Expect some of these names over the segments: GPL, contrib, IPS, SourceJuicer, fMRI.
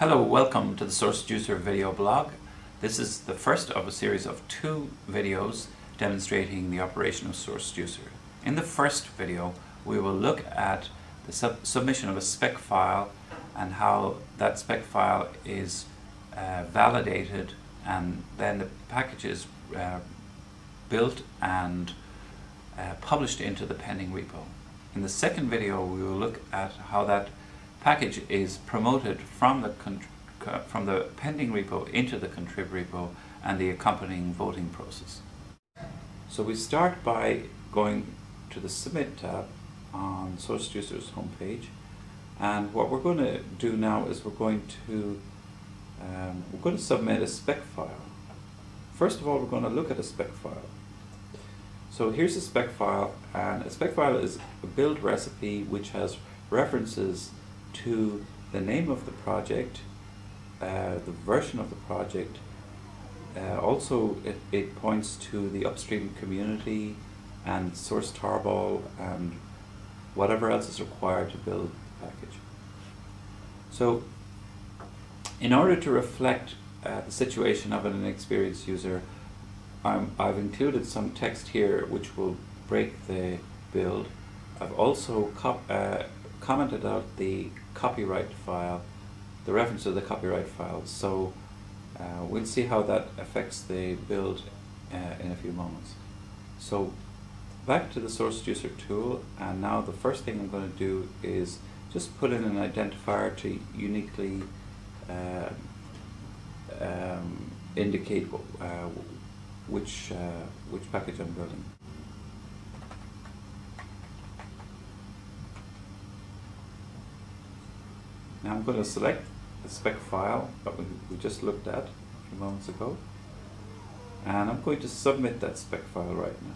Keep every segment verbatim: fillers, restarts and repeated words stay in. Hello, welcome to the SourceJuicer video blog. This is the first of a series of two videos demonstrating the operation of SourceJuicer. In the first video, we will look at the sub submission of a spec file and how that spec file is uh, validated, and then the package is uh, built and uh, published into the pending repo. In the second video, we will look at how that package is promoted from the, from the pending repo into the contrib repo and the accompanying voting process. So we start by going to the Submit tab on SourceJuicer's homepage, and what we're going to do now is we're going to um, we're going to submit a spec file. First of all, we're going to look at a spec file. So here's a spec file, and a spec file is a build recipe which has references to the name of the project, uh, the version of the project. Uh, also, it, it points to the upstream community and source tarball and whatever else is required to build the package. So, in order to reflect uh, the situation of an inexperienced user, I'm, I've included some text here which will break the build. I've also cop uh, commented out the copyright file, the reference to the copyright file, so uh, we'll see how that affects the build uh, in a few moments. So back to the SourceJuicer tool, and now the first thing I'm going to do is just put in an identifier to uniquely uh, um, indicate uh, which, uh, which package I'm building. Now I'm going to select the spec file that we, we just looked at a few moments ago, and I'm going to submit that spec file right now.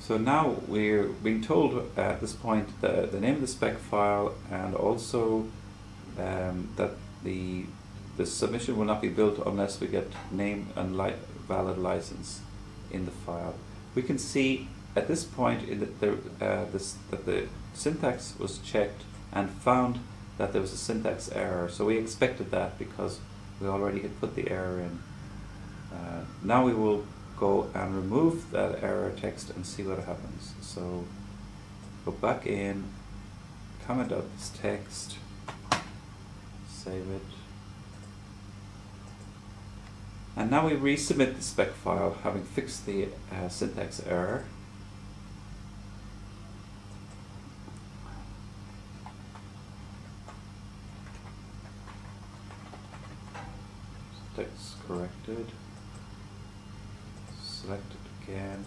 So now we're being told at this point the, the name of the spec file, and also um, that the, the submission will not be built unless we get name and li valid license in the file. We can see at this point, in the, the, uh, this, that the syntax was checked and found that there was a syntax error. So we expected that because we already had put the error in. Uh, now we will go and remove that error text and see what happens. So go back in, comment out this text, save it. And now we resubmit the spec file, having fixed the uh, syntax error. Text corrected, select it again,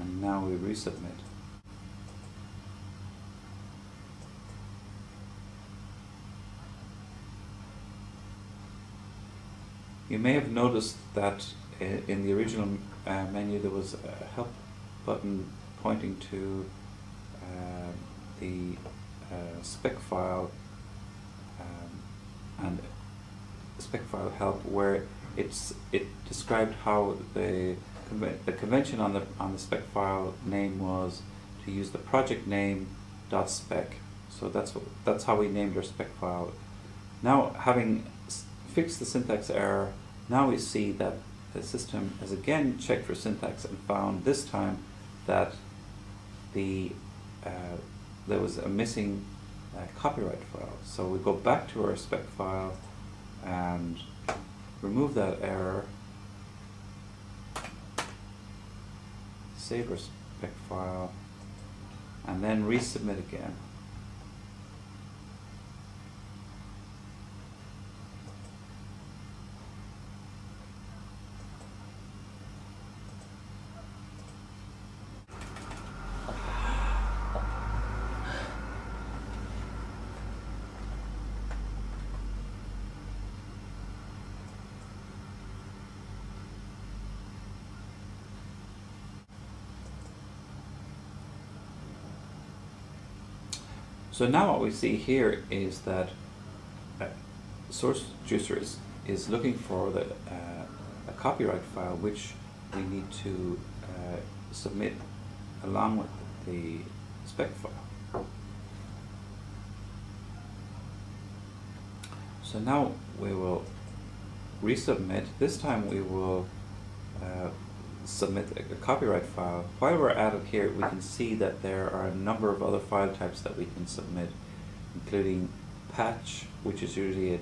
and now we resubmit. You may have noticed that in the original uh, menu there was a help button pointing to uh, the uh, spec file um, and spec file help, where it's it described how the the convention on the on the spec file name was to use the project name dot spec. So that's what that's how we named our spec file. Now, having fixed the syntax error, now we see that the system has again checked for syntax and found this time that the uh, there was a missing uh, copyright file. So we go back to our spec file and remove that error, save our spec file, and then resubmit again. So now what we see here is that uh, SourceJuicer is, is looking for the, uh, a copyright file which we need to uh, submit along with the spec file. So now we will resubmit. This time we will uh, submit a, a copyright file. While we're at it here, we can see that there are a number of other file types that we can submit, including patch, which is usually a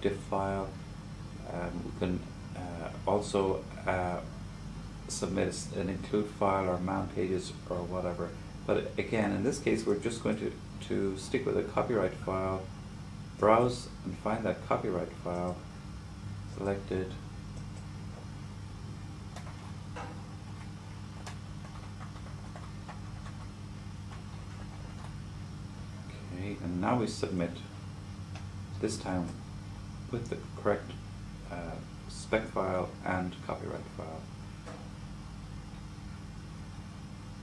.diff file. Um, we can uh, also uh, submit an include file or man pages or whatever. But again, in this case, we're just going to, to stick with a copyright file, browse and find that copyright file, select it, okay, and now we submit, this time with the correct uh, spec file and copyright file.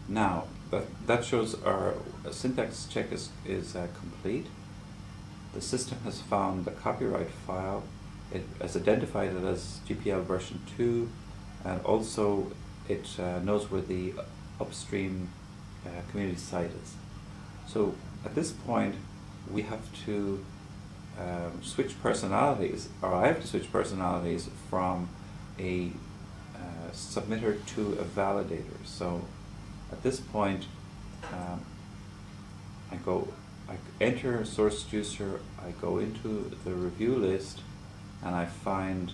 Now, that, that shows our syntax check is, is uh, complete. The system has found the copyright file. It has identified it as G P L version two, and also it uh, knows where the upstream uh, community site is. So at this point, we have to um, switch personalities, or I have to switch personalities from a uh, submitter to a validator. So at this point, um, I go, I enter SourceJuicer, I go into the review list, and I find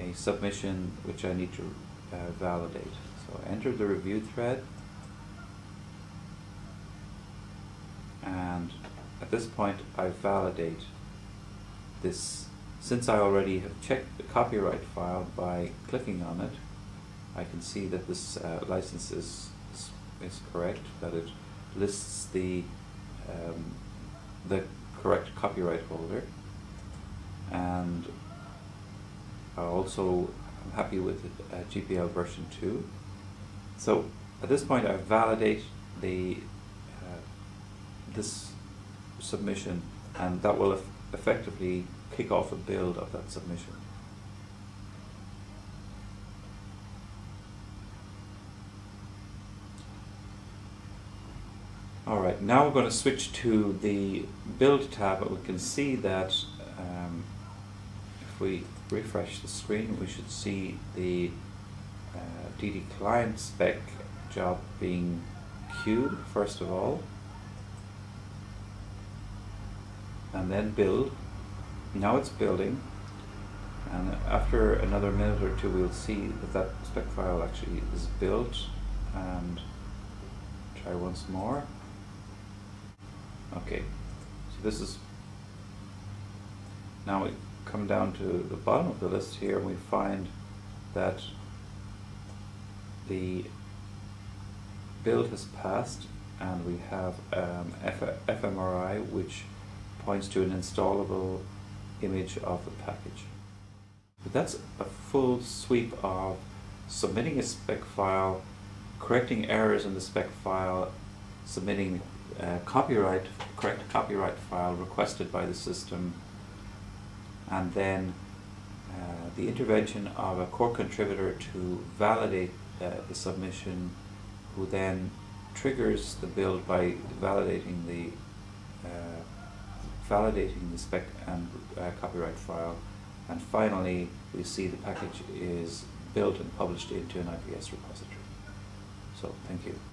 a submission which I need to uh, validate. So I enter the review thread, and at this point I validate this. Since I already have checked the copyright file by clicking on it, I can see that this uh, license is, is, is correct, that it lists the, um, the correct copyright holder, and I also am happy with it, uh, G P L version two. So at this point I validate the, uh, this submission, and that will eff effectively kick off a build of that submission. Alright, now we're going to switch to the build tab, and we can see that um, if we refresh the screen, we should see the uh, D D client spec job being queued first of all, and then build. Now it's building, and after another minute or two we'll see that that spec file actually is built. And try once more. Okay, so this is, now we come down to the bottom of the list here, and we find that the build has passed, and we have um, F M R I, which points to an installable image of the package. But that's a full sweep of submitting a spec file, correcting errors in the spec file, submitting Uh, copyright, correct copyright file requested by the system, and then uh, the intervention of a core contributor to validate uh, the submission, who then triggers the build by validating the uh, validating the spec and uh, copyright file, and finally we see the package is built and published into an I P S repository. So thank you.